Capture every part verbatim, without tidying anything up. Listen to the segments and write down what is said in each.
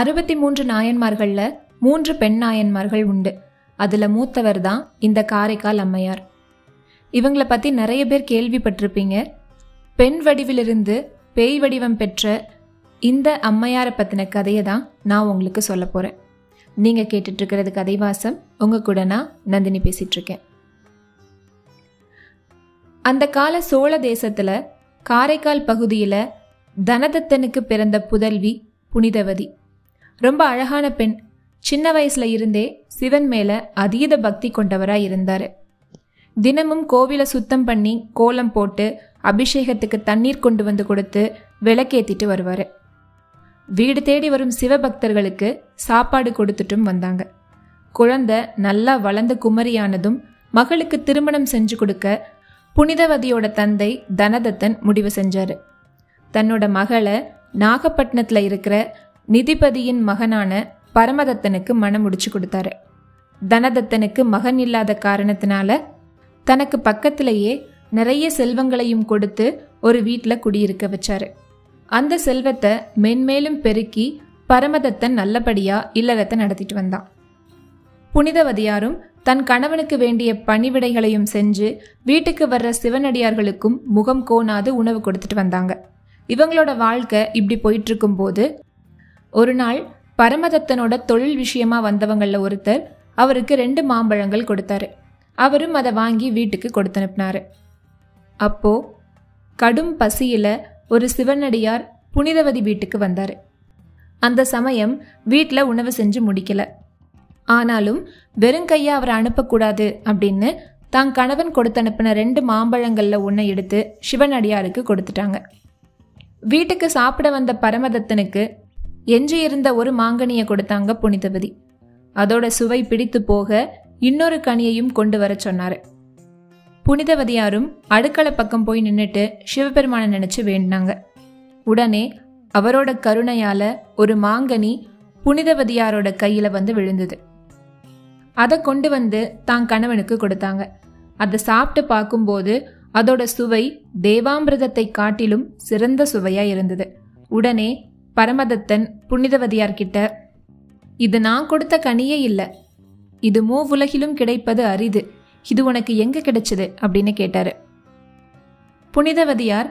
அறுபத்தி மூன்று நாயன்மார்கள்ல மூன்று பெண் நாயன்மார்கள் உண்டு. அதில் மூத்தவர் தான் இந்த காரைக்கால் அம்மையார். இவங்களை பற்றி நிறைய பேர் கேள்விப்பட்டிருப்பீங்க. பெண் வடிவிலிருந்து பேய் வடிவம் பெற்ற இந்த அம்மையாரை பற்றின கதையை தான் நான் உங்களுக்கு சொல்ல போகிறேன். நீங்கள் கேட்டுட்ருக்கிறது கதை வாசம். உங்கள் கூட நான் நந்தினி பேசிகிட்ருக்கேன். அந்த கால சோழ தேசத்தில் காரைக்கால் பகுதியில் தனதத்தனுக்கு பிறந்த புதல்வி புனிதவதி ரொம்ப அழகான பெண். சின்ன வயசில் இருந்தே சிவன் மேலே அதீத பக்தி கொண்டவராக இருந்தார். தினமும் கோவிலை சுத்தம் பண்ணி கோலம் போட்டு அபிஷேகத்துக்கு தண்ணீர் கொண்டு வந்து கொடுத்து விளக்கேற்றிட்டு வருவார். வீடு தேடி வரும் சிவபக்தர்களுக்கு சாப்பாடு கொடுத்துட்டும் வந்தாங்க. குழந்தை நல்லா வளர்ந்து குமரியானதும் மகளுக்கு திருமணம் செஞ்சு கொடுக்க புனிதவதியோட தந்தை தனதத்தன் முடிவு செஞ்சார். தன்னோட மகளை நாகப்பட்டினத்தில் இருக்கிற நிதிபதியின் மகனான பரமதத்தனுக்கு மனம் முடிச்சு கொடுத்தாரு. தனதத்தனுக்கு மகன் இல்லாத காரணத்தினால தனக்கு பக்கத்திலேயே நிறைய செல்வங்களையும் கொடுத்து ஒரு வீட்டில் குடியிருக்க வச்சாரு. அந்த செல்வத்தை மென்மேலும் பெருக்கி பரமதத்தன் நல்லபடியாக இல்லறத்தை நடத்திட்டு வந்தான். புனிதவதியாரும் தன் கணவனுக்கு வேண்டிய பணிவிடைகளையும் செஞ்சு வீட்டுக்கு வர்ற சிவனடியார்களுக்கும் முகம் கோணாது உணவு கொடுத்துட்டு வந்தாங்க. இவங்களோட வாழ்க்கை இப்படி போயிட்டுருக்கும் போது ஒரு நாள் பரமதத்தனோட தொழில் விஷயமா வந்தவங்களில் ஒருத்தர் அவருக்கு ரெண்டு மாம்பழங்கள் கொடுத்தாரு. அவரும் அதை வாங்கி வீட்டுக்கு கொடுத்து அனுப்பினார். அப்போது கடும் பசியில் ஒரு சிவனடியார் புனிதவதி வீட்டுக்கு வந்தார். அந்த சமயம் வீட்டில் உணவு செஞ்சு முடிக்கலை. ஆனாலும் வெறுங்கையை அவரை அனுப்பக்கூடாது அப்படின்னு தான் கணவன் கொடுத்து அனுப்பின ரெண்டு மாம்பழங்களில் ஒன்றை எடுத்து சிவனடியாருக்கு கொடுத்துட்டாங்க. வீட்டுக்கு சாப்பிட வந்த பரமதத்தனுக்கு எஞ்சி இருந்த ஒரு மாங்கனியை கொடுத்தாங்க புனிதவதி. அதோட சுவை பிடித்து போக இன்னொரு கனியையும் கொண்டு வர சொன்னார். புனிதவதியாரும் அடுக்களை பக்கம் போய் நின்றுட்டு சிவபெருமானை நினச்சி வேண்டினாங்க. உடனே அவரோட கருணையால் ஒரு மாங்கனி புனிதவதியாரோட கையில் வந்து விழுந்தது. அதை கொண்டு வந்து தான் கணவனுக்கு கொடுத்தாங்க. அதை சாப்பிட்டு பார்க்கும்போது அதோட சுவை தேவாமிரதத்தை காட்டிலும் சிறந்த சுவையாக இருந்தது. உடனே பரமதத்தன் புனிதவதியார்கிட்ட, இது நான் கொடுத்த கனியே இல்லை, இது மூ உலகிலும் கிடைப்பது அரிது, இது உனக்கு எங்கே கிடைச்சது அப்படின்னு கேட்டார். புனிதவதியார்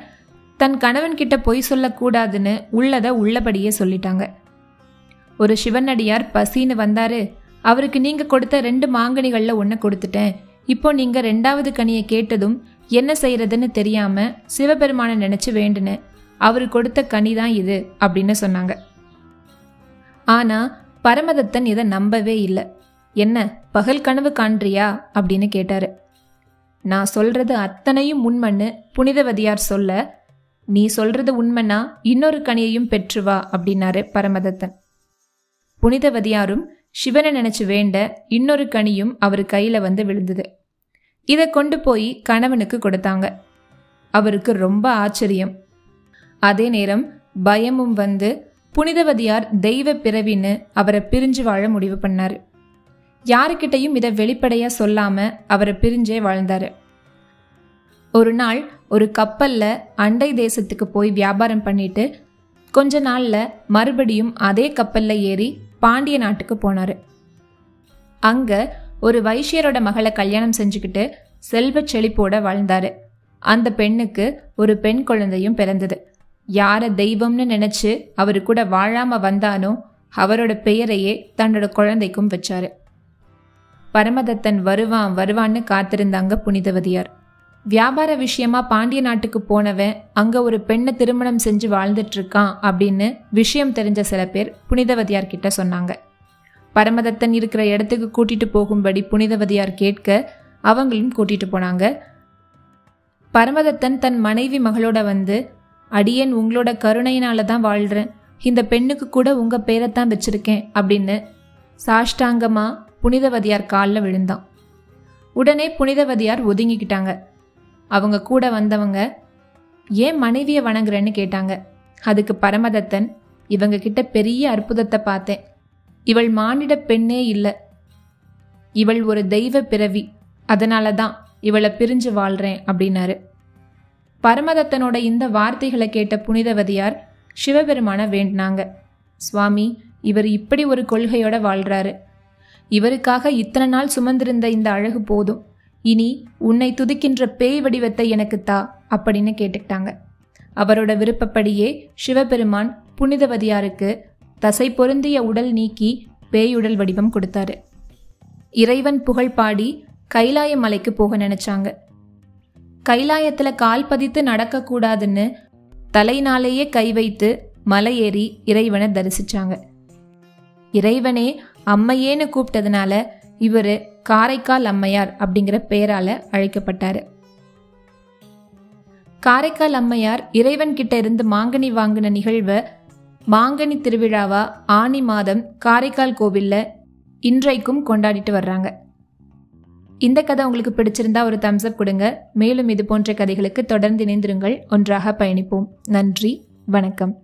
தன் கணவன்கிட்ட பொய் சொல்லக்கூடாதுன்னு உள்ளதை உள்ளபடியே சொல்லிட்டாங்க. ஒரு சிவனடியார் பசின்னு வந்தார், அவருக்கு நீங்கள் கொடுத்த ரெண்டு மாங்கனிகளில் ஒன்று கொடுத்துட்டேன், இப்போ நீங்கள் ரெண்டாவது கனியை கேட்டதும் என்ன செய்கிறதுன்னு தெரியாமல் சிவபெருமானை நினச்சி வேண்டுனேன், அவர் கொடுத்த கனி தான் இது அப்படின்னு சொன்னாங்க. ஆனால் பரமதத்தன் இதை நம்பவே இல்லை. என்ன பகல் கனவு காண்றியா அப்படின்னு கேட்டார். நான் சொல்கிறது அத்தனையும் உண்மைன்னு புனிதவதியார் சொல்ல, நீ சொல்கிறது உண்மைன்னா இன்னொரு கனியையும் பெற்று வா அப்படின்னாரு பரமதத்தன். புனிதவதியாரும் சிவனை நினச்சி வேண்ட இன்னொரு கனியும் அவர் கையில் வந்து விழுந்தது. இதை கொண்டு போய் கணவனுக்கு கொடுத்தாங்க. அவருக்கு ரொம்ப ஆச்சரியம், அதே நேரம் பயமும் வந்து புனிதவதியார் தெய்வ பிறவின்னு அவரை பிரிஞ்சு வாழ முடிவு பண்ணார். யாருக்கிட்டையும் இதை வெளிப்படையாக சொல்லாமல் அவரை பிரிஞ்சே வாழ்ந்தார். ஒரு நாள் ஒரு கப்பலில் அண்டை தேசத்துக்கு போய் வியாபாரம் பண்ணிட்டு கொஞ்ச நாளில் மறுபடியும் அதே கப்பலில் ஏறி பாண்டிய நாட்டுக்கு போனார். அங்கே ஒரு வைஷ்யரோட மகளை கல்யாணம் செஞ்சுக்கிட்டு செல்வ செழிப்போட வாழ்ந்தார். அந்த பெண்ணுக்கு ஒரு பெண் குழந்தையும் பிறந்தது. யாரை தெய்வம்னு நினச்சி அவரு கூட வாழாமல் வந்தானோ அவரோட பெயரையே தன்னோட குழந்தைக்கும் வச்சார். பரமதத்தன் வருவான் வருவான்னு காத்திருந்தாங்க புனிதவதியார். வியாபார விஷயமா பாண்டிய நாட்டுக்கு போனவன் அங்கே ஒரு பெண்ணை திருமணம் செஞ்சு வாழ்ந்துட்டுருக்கான் அப்படின்னு விஷயம் தெரிஞ்ச சில பேர் புனிதவதியார்கிட்ட சொன்னாங்க. பரமதத்தன் இருக்கிற இடத்துக்கு கூட்டிகிட்டு போகும்படி புனிதவதியார் கேட்க அவங்களும் கூட்டிகிட்டு போனாங்க. பரமதத்தன் தன் மனைவி மகளோட வந்து, அடியேன் உங்களோட கருணையினால தான் வாழ்கிறேன், இந்த பெண்ணுக்கு கூட உங்கள் பேரைத்தான் வச்சுருக்கேன் அப்படின்னு சாஷ்டாங்கமாக புனிதவதியார் காலில் விழுந்தான். உடனே புனிதவதியார் ஒதுங்கிக்கிட்டாங்க. அவங்க கூட வந்தவங்க ஏன் மனைவியை வணங்குறேன்னு கேட்டாங்க. அதுக்கு பரமதத்தன், இவங்க கிட்ட பெரிய அற்புதத்தை பார்த்தேன், இவள் மானிட பெண்ணே இல்லை, இவள் ஒரு தெய்வ பிறவி, அதனால தான் இவளை பிரிஞ்சு வாழ்கிறேன் அப்படின்னாரு. பரமதத்தனோட இந்த வார்த்தைகளை கேட்ட புனிதவதியார் சிவபெருமான வேண்டினாங்க. சுவாமி, இவர் இப்படி ஒரு கொள்கையோட வாழ்றாரு. இவருக்காக இத்தனை நாள் சுமந்திருந்த இந்த அழகு போதும், இனி உன்னை துதிக்கின்ற பேய் வடிவத்தை எனக்கு தா அப்படின்னு கேட்டுக்கிட்டாங்க. அவரோட விருப்பப்படியே சிவபெருமான் புனிதவதியாருக்கு தசை பொருந்திய உடல் நீக்கி பேயுடல் வடிவம் கொடுத்தாரு. இறைவன் புகழ் பாடி கைலாய மலைக்கு போக நினைச்சாங்க. கைலாயத்துல கால் பதித்து நடக்கக்கூடாதுன்னு தலையினாலேயே கை வைத்து மலை ஏறி இறைவனை தரிசிச்சாங்க. இறைவனே அம்மையேன்னு கூப்பிட்டதுனால இவர் காரைக்கால் அம்மையார் அப்படிங்கிற பெயரால அழைக்கப்பட்டாரு. காரைக்கால் அம்மையார் இறைவன் கிட்ட இருந்து மாங்கனி வாங்கின நிகழ்வு மாங்கனி திருவிழாவா ஆனி மாதம் காரைக்கால் கோவில்ல இன்றைக்கும் கொண்டாடிட்டு வர்றாங்க. இந்த கதை உங்களுக்கு பிடிச்சிருந்தா ஒரு தம்ஸ்அப் கொடுங்க. மேலும் இது போன்ற கதைகளுக்கு தொடர்ந்து இணைந்திருங்கள். ஒன்றாக பயணிப்போம். நன்றி, வணக்கம்.